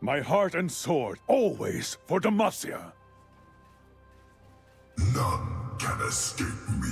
My heart and sword, always for Demacia. None can escape me.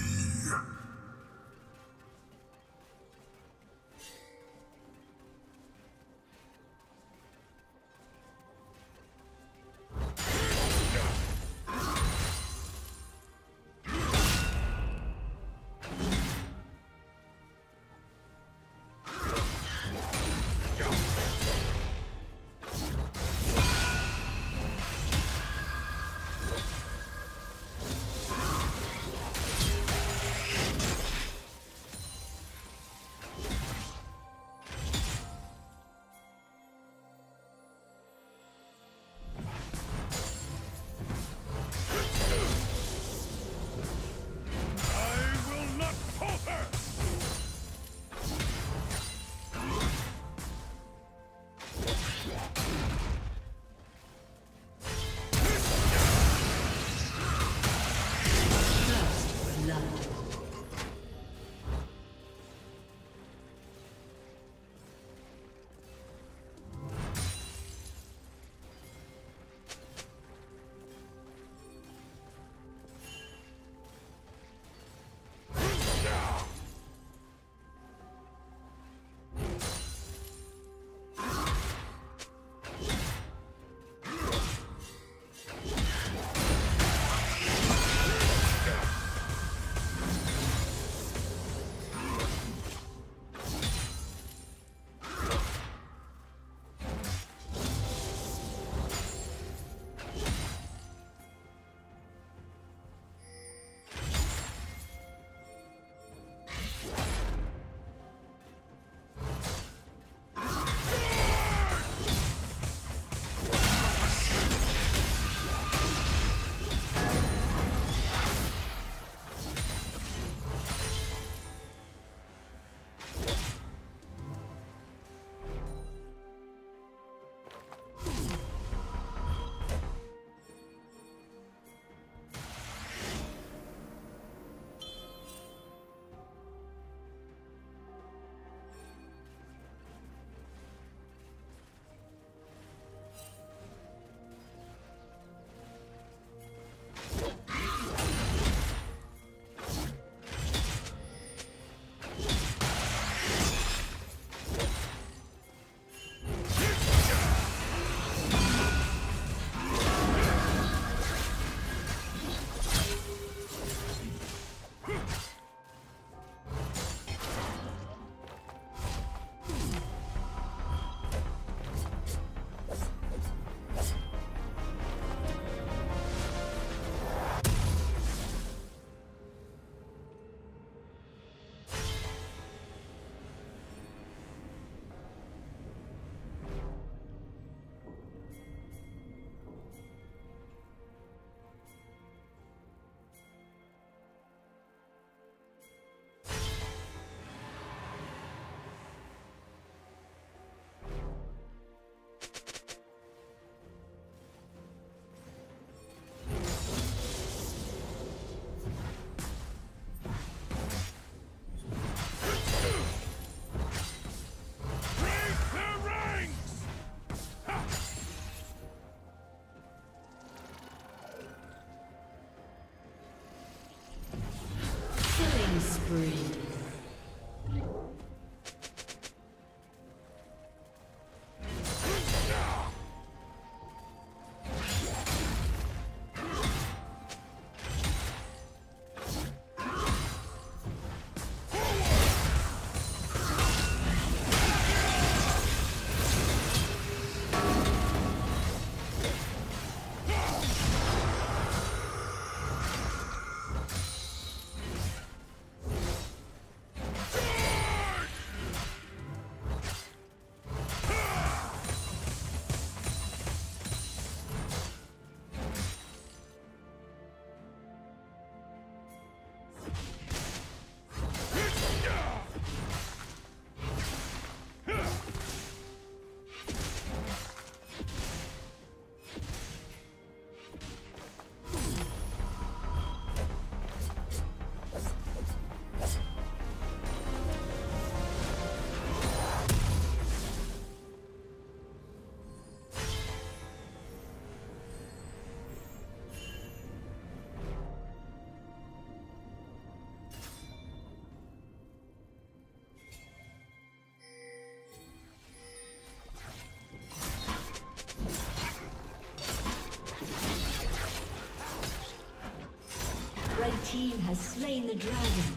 team has slain the dragon.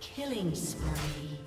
Killing spree.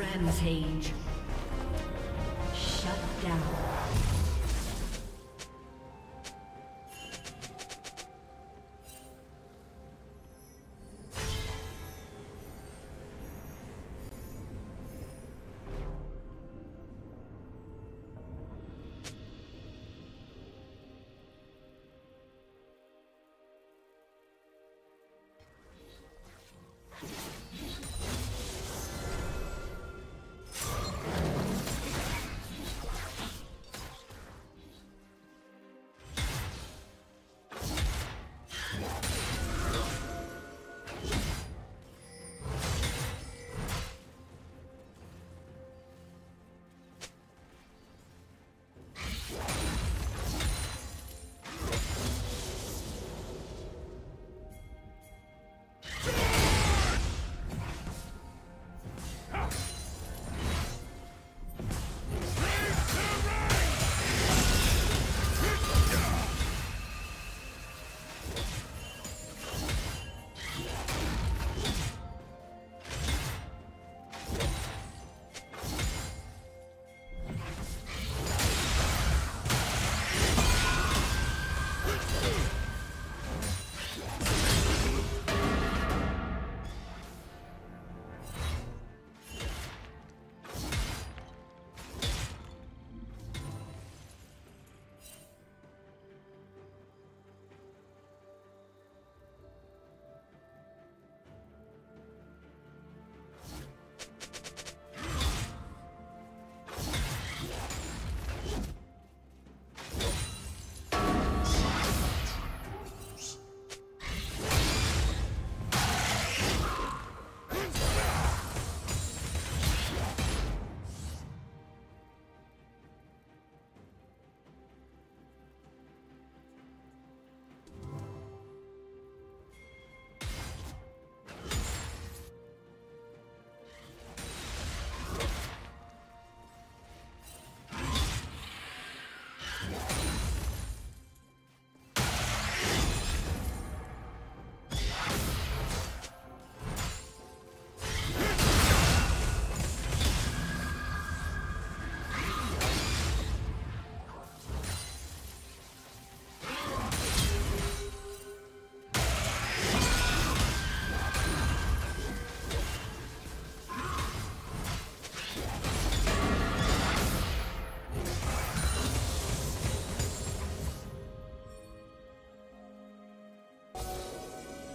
Rampage. Shut down.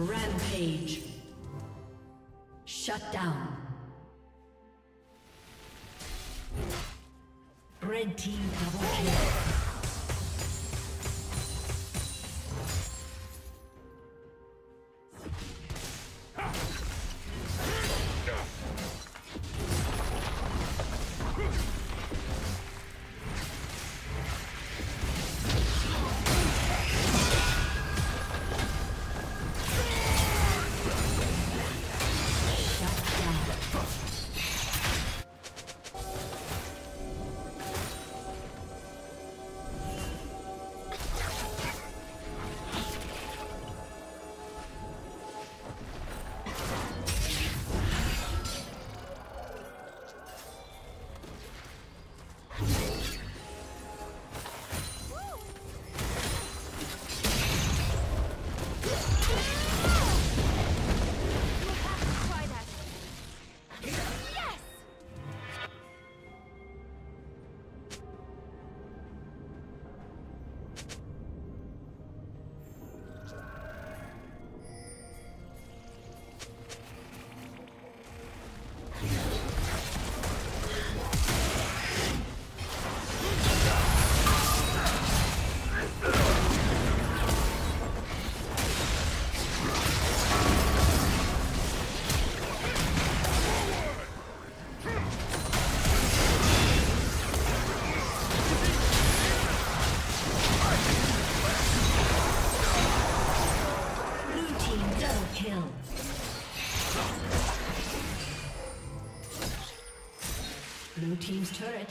Rampage. Shut down. Red team double kill. Blue team's turret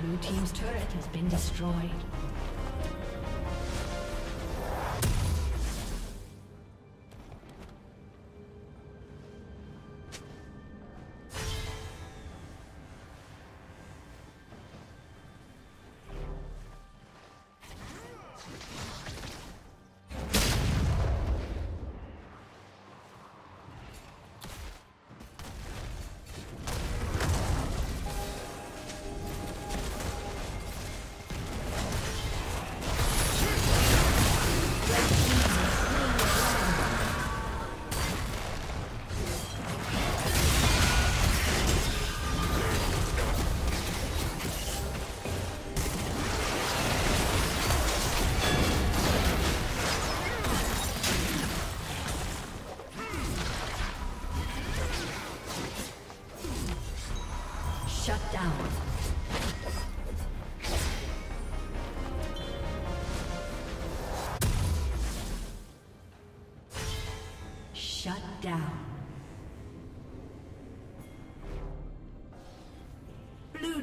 Blue team's turret has been destroyed. Shut down. Shut down. Blue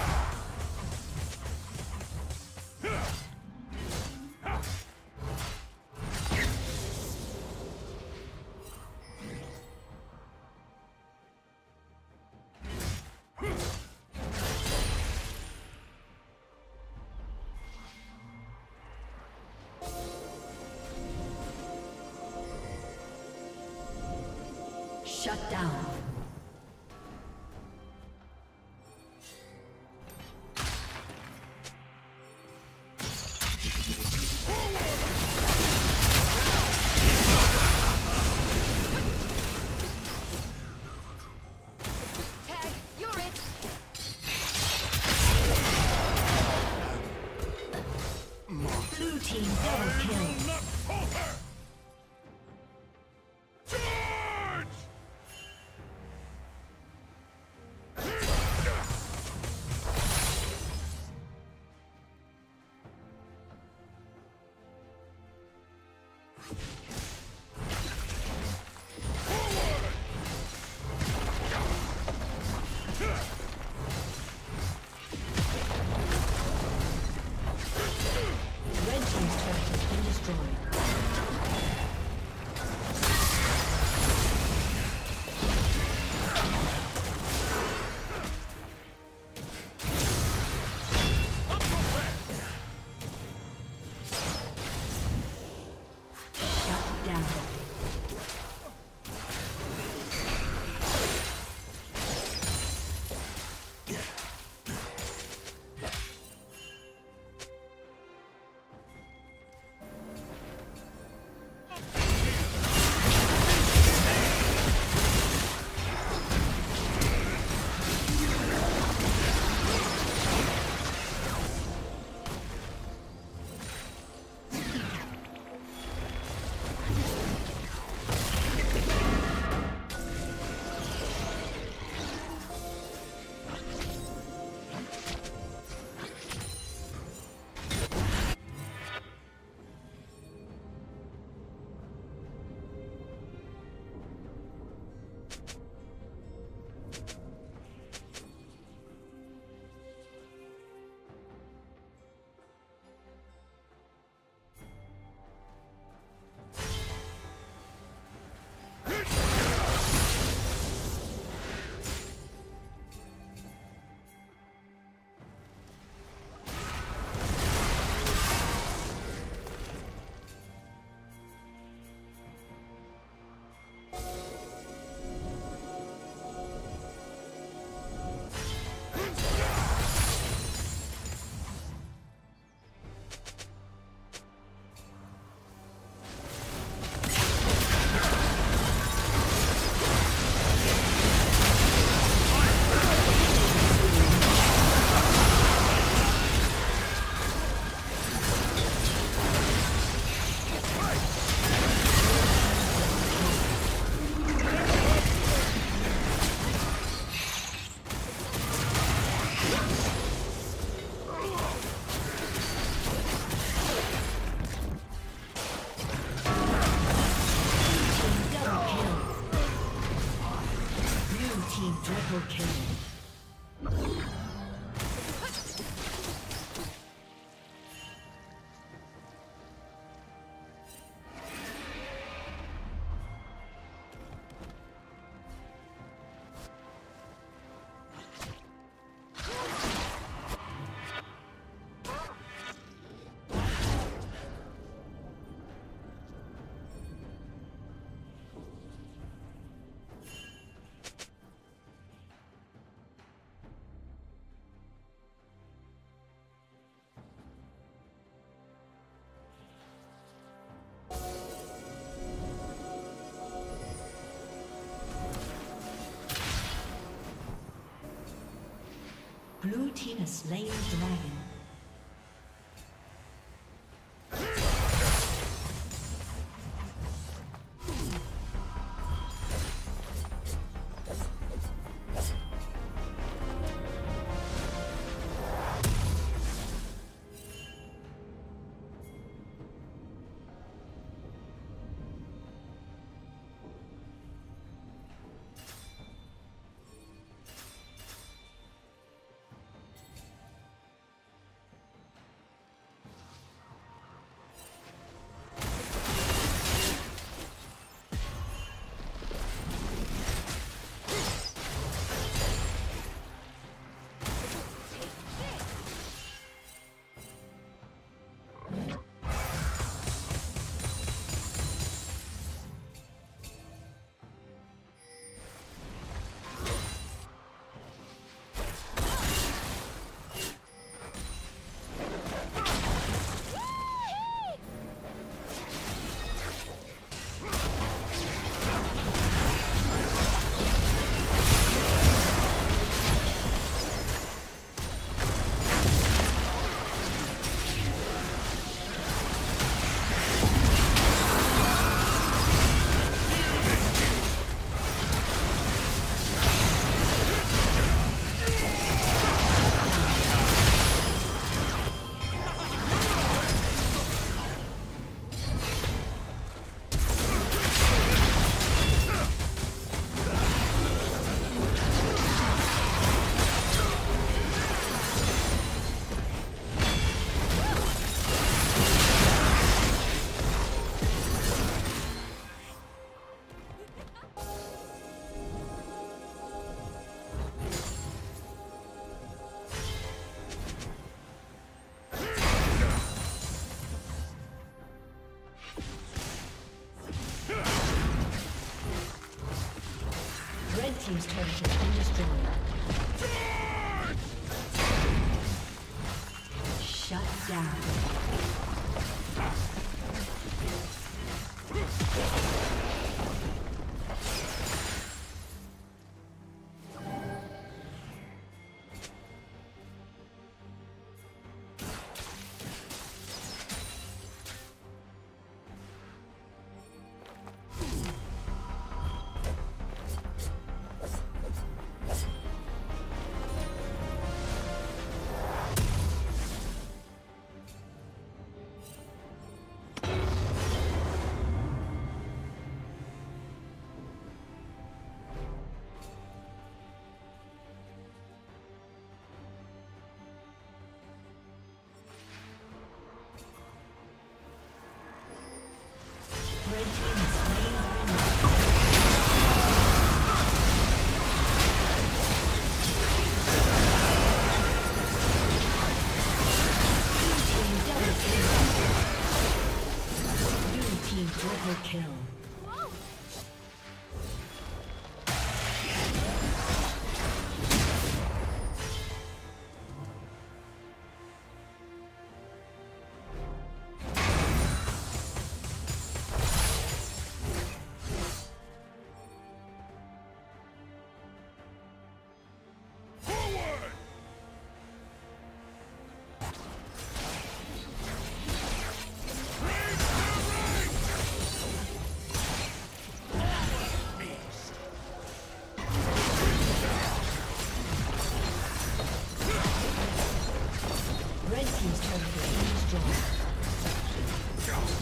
Shut down. Blue team has slain the dragon. Team's turret has been destroyed. Shut down.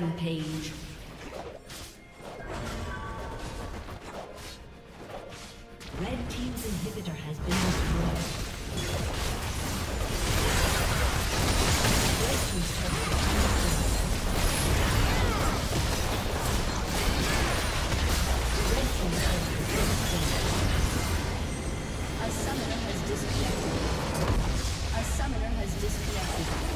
Rampage. Red team's inhibitor has been destroyed. Red team's turret. A summoner has disconnected.